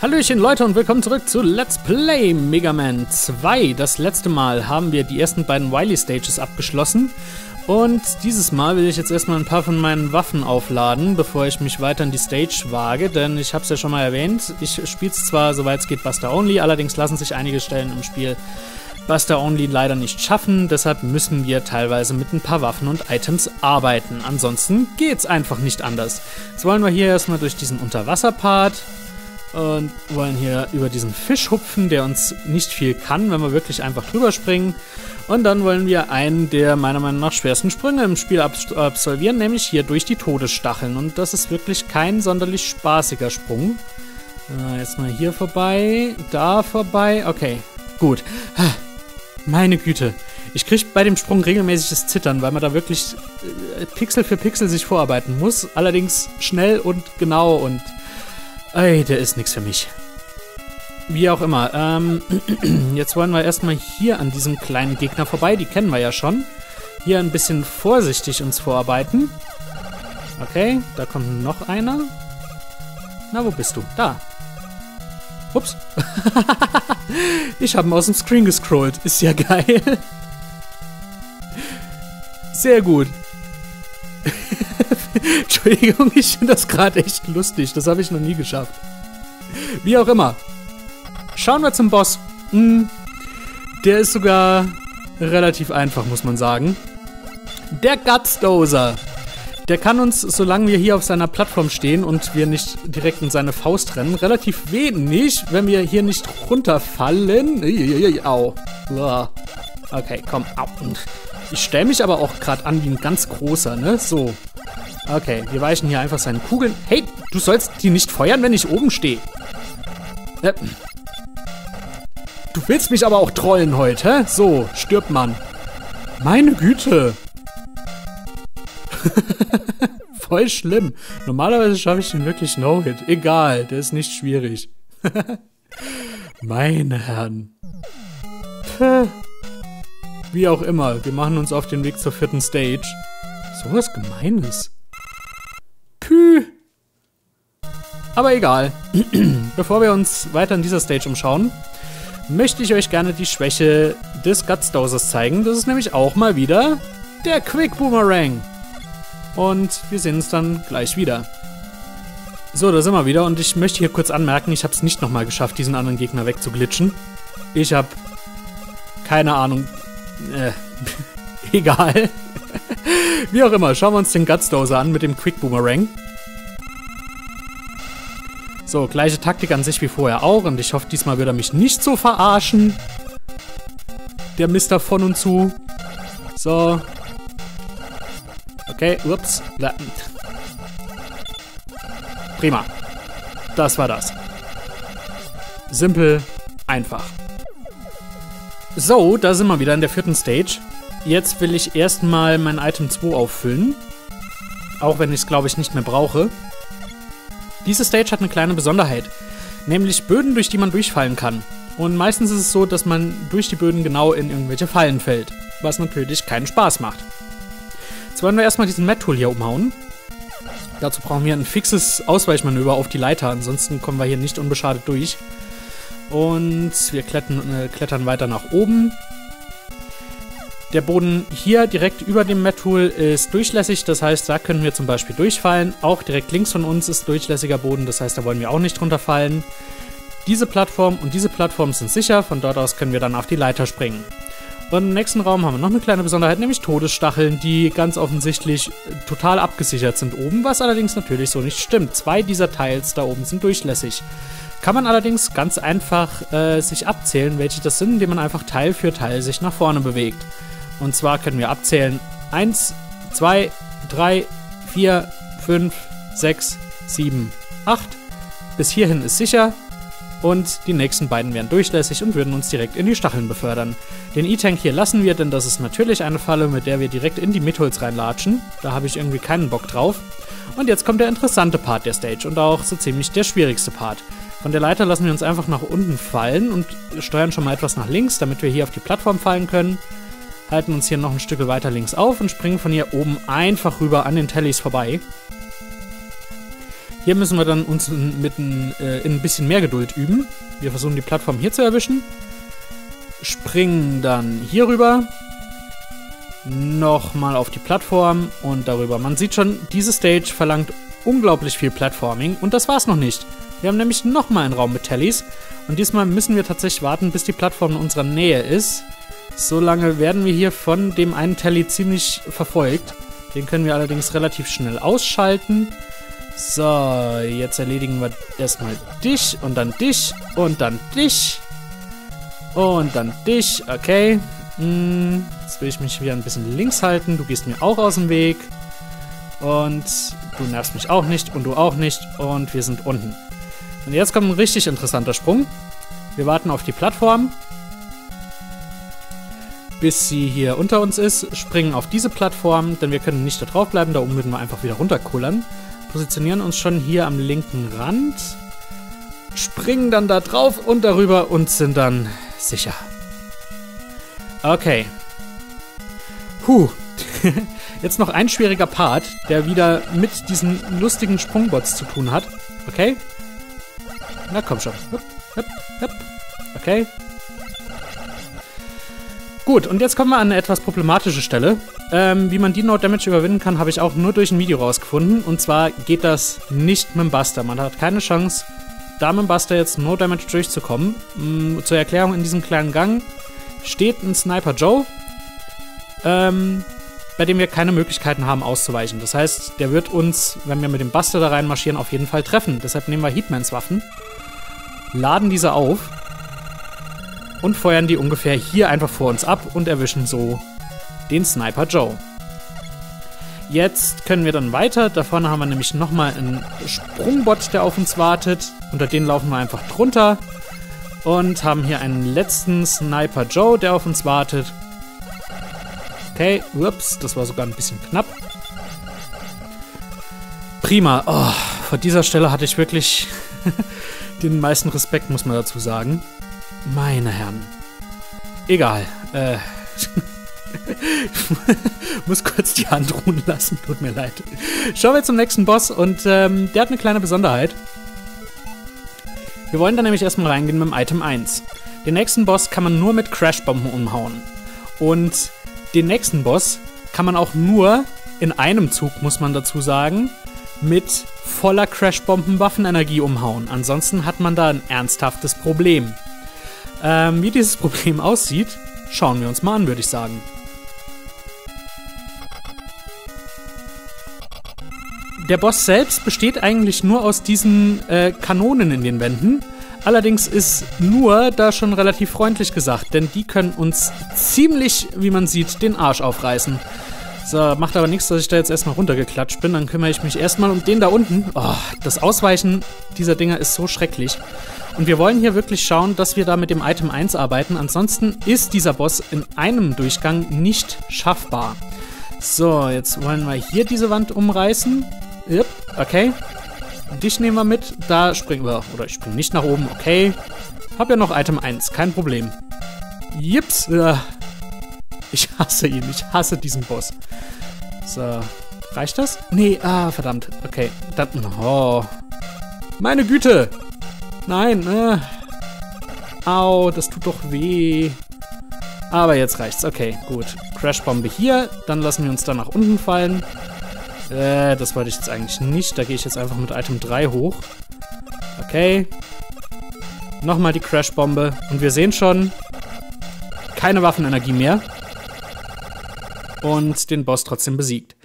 Hallöchen Leute und willkommen zurück zu Let's Play Mega Man 2. Das letzte Mal haben wir die ersten beiden Wily Stages abgeschlossen. Und dieses Mal will ich jetzt erstmal ein paar von meinen Waffen aufladen, bevor ich mich weiter in die Stage wage. Denn ich habe es ja schon mal erwähnt, ich spiele es zwar soweit es geht Buster Only, allerdings lassen sich einige Stellen im Spiel Buster Only leider nicht schaffen. Deshalb müssen wir teilweise mit ein paar Waffen und Items arbeiten. Ansonsten geht's einfach nicht anders. Jetzt wollen wir hier erstmal durch diesen Unterwasserpart. Und wollen hier über diesen Fisch hupfen, der uns nicht viel kann, wenn wir wirklich einfach drüber springen. Und dann wollen wir einen der meiner Meinung nach schwersten Sprünge im Spiel absolvieren, nämlich hier durch die Todesstacheln. Und das ist wirklich kein sonderlich spaßiger Sprung. Jetzt mal hier vorbei, da vorbei. Okay, gut. Meine Güte. Ich kriege bei dem Sprung regelmäßiges Zittern, weil man da wirklich Pixel für Pixel sich vorarbeiten muss. Allerdings schnell und genau und... Ey, der ist nichts für mich. Wie auch immer. Jetzt wollen wir erstmal hier an diesem kleinen Gegner vorbei. Die kennen wir ja schon. Hier ein bisschen vorsichtig uns vorarbeiten. Okay, da kommt noch einer. Na, wo bist du? Da. Ups. Ich habe ihn aus dem Screen gescrollt. Ist ja geil. Sehr gut. Entschuldigung, ich finde das gerade echt lustig. Das habe ich noch nie geschafft. Wie auch immer. Schauen wir zum Boss. Der ist sogar relativ einfach, muss man sagen. Der Gutsdozer. Der kann uns, solange wir hier auf seiner Plattform stehen und wir nicht direkt in seine Faust rennen, relativ wenig, wenn wir hier nicht runterfallen. Au. Okay, komm. Au. Ich stelle mich aber auch gerade an wie ein ganz großer, ne? So. Okay, wir weichen hier einfach seinen Kugeln. Hey, du sollst die nicht feuern, wenn ich oben stehe. Du willst mich aber auch trollen heute, hä? So, stirbt man. Meine Güte. Voll schlimm. Normalerweise schaffe ich den wirklich No-Hit. Egal, der ist nicht schwierig. Meine Herren. Puh. Wie auch immer, wir machen uns auf den Weg zur vierten Stage. So was Gemeines. Pü. Aber egal. Bevor wir uns weiter in dieser Stage umschauen, möchte ich euch gerne die Schwäche des Gutsdozers zeigen. Das ist nämlich auch mal wieder der Quick Boomerang. Und wir sehen uns dann gleich wieder. So, da sind wir wieder. Und ich möchte hier kurz anmerken, ich habe es nicht nochmal geschafft, diesen anderen Gegner wegzuglitschen. Ich habe keine Ahnung. Egal. Wie auch immer, schauen wir uns den Gutsdozer an mit dem Quick Boomerang. So, gleiche Taktik an sich wie vorher auch. Und ich hoffe, diesmal wird er mich nicht so verarschen. Der Mister von und zu. So. Okay, ups. Prima. Das war das. Simpel, einfach. So, da sind wir wieder in der vierten Stage. Jetzt will ich erstmal mein Item 2 auffüllen. Auch wenn ich es, glaube ich, nicht mehr brauche. Diese Stage hat eine kleine Besonderheit. Nämlich Böden, durch die man durchfallen kann. Und meistens ist es so, dass man durch die Böden genau in irgendwelche Fallen fällt. Was natürlich keinen Spaß macht. Jetzt wollen wir erstmal diesen Metool hier umhauen. Dazu brauchen wir ein fixes Ausweichmanöver auf die Leiter. Ansonsten kommen wir hier nicht unbeschadet durch. Und wir klettern weiter nach oben. Der Boden hier direkt über dem Metool ist durchlässig, das heißt, da können wir zum Beispiel durchfallen. Auch direkt links von uns ist durchlässiger Boden, das heißt, da wollen wir auch nicht runterfallen. Diese Plattform und diese Plattform sind sicher, von dort aus können wir dann auf die Leiter springen. Und im nächsten Raum haben wir noch eine kleine Besonderheit, nämlich Todesstacheln, die ganz offensichtlich total abgesichert sind oben, was allerdings natürlich so nicht stimmt. Zwei dieser Teils da oben sind durchlässig. Kann man allerdings ganz einfach sich abzählen, welche das sind, indem man einfach Teil für Teil sich nach vorne bewegt. Und zwar können wir abzählen 1, 2, 3, 4, 5, 6, 7, 8. Bis hierhin ist sicher und die nächsten beiden wären durchlässig und würden uns direkt in die Stacheln befördern. Den E-Tank hier lassen wir, denn das ist natürlich eine Falle, mit der wir direkt in die Methools reinlatschen. Da habe ich irgendwie keinen Bock drauf. Und jetzt kommt der interessante Part der Stage und auch so ziemlich der schwierigste Part. Von der Leiter lassen wir uns einfach nach unten fallen und steuern schon mal etwas nach links, damit wir hier auf die Plattform fallen können. Halten uns hier noch ein Stück weiter links auf und springen von hier oben einfach rüber an den Tallys vorbei. Hier müssen wir dann uns in ein bisschen mehr Geduld üben. Wir versuchen die Plattform hier zu erwischen. Springen dann hier rüber. Nochmal auf die Plattform und darüber. Man sieht schon, diese Stage verlangt unglaublich viel Platforming. Und das war's noch nicht. Wir haben nämlich nochmal einen Raum mit Tallys. Und diesmal müssen wir tatsächlich warten, bis die Plattform in unserer Nähe ist. Solange werden wir hier von dem einen Tally ziemlich verfolgt. Den können wir allerdings relativ schnell ausschalten. So, jetzt erledigen wir erstmal dich und dann dich und dann dich. Und dann dich, okay. Jetzt will ich mich wieder ein bisschen links halten. Du gehst mir auch aus dem Weg. Und du nervst mich auch nicht und du auch nicht. Und wir sind unten. Und jetzt kommt ein richtig interessanter Sprung. Wir warten auf die Plattform, bis sie hier unter uns ist. Springen auf diese Plattform, denn wir können nicht da drauf bleiben. Da oben würden wir einfach wieder runterkullern. Positionieren uns schon hier am linken Rand. Springen dann da drauf und darüber und sind dann sicher. Okay. Puh. Jetzt noch ein schwieriger Part, der wieder mit diesen lustigen Sprungbots zu tun hat. Okay. Na komm schon. Hup, hup, hup. Okay. Gut, und jetzt kommen wir an eine etwas problematische Stelle. Wie man die No-Damage überwinden kann, habe ich auch nur durch ein Video rausgefunden. Und zwar geht das nicht mit dem Buster. Man hat keine Chance, da mit dem Buster jetzt No-Damage durchzukommen. Zur Erklärung, in diesem kleinen Gang steht ein Sniper Joe, bei dem wir keine Möglichkeiten haben auszuweichen. Das heißt, der wird uns, wenn wir mit dem Buster da reinmarschieren, auf jeden Fall treffen. Deshalb nehmen wir Heatmans Waffen, laden diese auf und feuern die ungefähr hier einfach vor uns ab und erwischen so den Sniper Joe. Jetzt können wir dann weiter. Da vorne haben wir nämlich nochmal einen Sprungbot, der auf uns wartet. Unter den laufen wir einfach drunter. Und haben hier einen letzten Sniper Joe, der auf uns wartet. Okay, ups, das war sogar ein bisschen knapp. Prima. Oh, vor dieser Stelle hatte ich wirklich den meisten Respekt, muss man dazu sagen. Meine Herren. Egal. Ich muss kurz die Hand ruhen lassen, tut mir leid. Schauen wir zum nächsten Boss und der hat eine kleine Besonderheit. Wir wollen da nämlich erstmal reingehen mit dem Item 1. Den nächsten Boss kann man nur mit Crashbomben umhauen. Und den nächsten Boss kann man auch nur in einem Zug, muss man dazu sagen, mit voller Crashbomben-Waffenenergie umhauen. Ansonsten hat man da ein ernsthaftes Problem. Wie dieses Problem aussieht, schauen wir uns mal an, würde ich sagen. Der Boss selbst besteht eigentlich nur aus diesen Kanonen in den Wänden. Allerdings ist nur da schon relativ freundlich gesagt, denn die können uns ziemlich, wie man sieht, den Arsch aufreißen. So, macht aber nichts, dass ich da jetzt erstmal runtergeklatscht bin. Dann kümmere ich mich erstmal um den da unten. Oh, das Ausweichen dieser Dinger ist so schrecklich. Und wir wollen hier wirklich schauen, dass wir da mit dem Item 1 arbeiten. Ansonsten ist dieser Boss in einem Durchgang nicht schaffbar. So, jetzt wollen wir hier diese Wand umreißen. Yep, okay. Dich nehmen wir mit. Da springen wir. Oder ich springe nicht nach oben. Okay. Hab ja noch Item 1. Kein Problem. Jips. Ich hasse ihn. Ich hasse diesen Boss. So. Reicht das? Nee. Ah, verdammt. Okay. Dann, oh. Meine Güte. Nein. Au, das tut doch weh. Aber jetzt reicht's. Okay, gut. Crashbombe hier. Dann lassen wir uns da nach unten fallen. Das wollte ich jetzt eigentlich nicht. Da gehe ich jetzt einfach mit Item 3 hoch. Okay. Nochmal die Crashbombe. Und wir sehen schon, keine Waffenenergie mehr. Und den Boss trotzdem besiegt.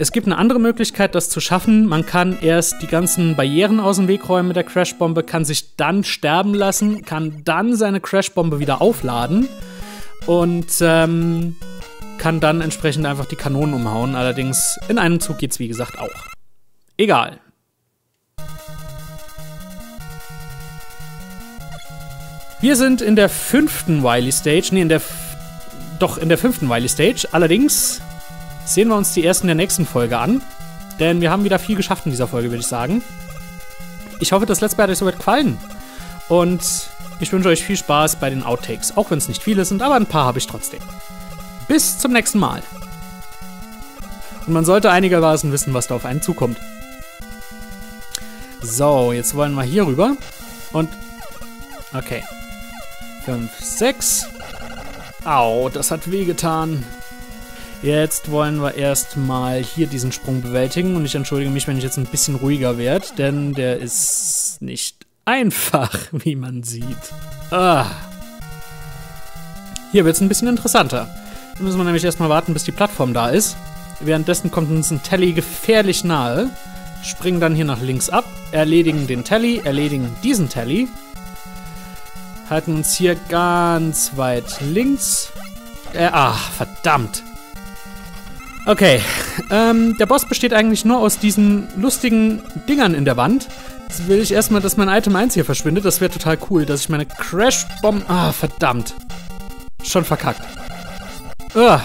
Es gibt eine andere Möglichkeit, das zu schaffen. Man kann erst die ganzen Barrieren aus dem Weg räumen mit der Crashbombe, kann sich dann sterben lassen, kann dann seine Crashbombe wieder aufladen und kann dann entsprechend einfach die Kanonen umhauen. Allerdings in einem Zug geht's wie gesagt auch. Egal. Wir sind in der fünften Wily Stage. Nee, in der fünften Wily Stage. Allerdings sehen wir uns die ersten der nächsten Folge an. Denn wir haben wieder viel geschafft in dieser Folge, würde ich sagen. Ich hoffe, das Let's Play hat euch soweit gefallen. Und ich wünsche euch viel Spaß bei den Outtakes. Auch wenn es nicht viele sind, aber ein paar habe ich trotzdem. Bis zum nächsten Mal. Und man sollte einigermaßen wissen, was da auf einen zukommt. So, jetzt wollen wir hier rüber. Und... Okay. 5, 6. Au, das hat wehgetan. Jetzt wollen wir erstmal hier diesen Sprung bewältigen. Und ich entschuldige mich, wenn ich jetzt ein bisschen ruhiger werde. Denn der ist nicht einfach, wie man sieht. Ah. Hier wird es ein bisschen interessanter. Da müssen wir nämlich erstmal warten, bis die Plattform da ist. Währenddessen kommt uns ein Tally gefährlich nahe. Springen dann hier nach links ab, erledigen den Tally, erledigen diesen Tally. Halten uns hier ganz weit links. Ach, verdammt. Okay, der Boss besteht eigentlich nur aus diesen lustigen Dingern in der Wand. Jetzt will ich erstmal, dass mein Item 1 hier verschwindet. Das wäre total cool, dass ich meine Crashbomben... Ah, verdammt. Schon verkackt. Ugh.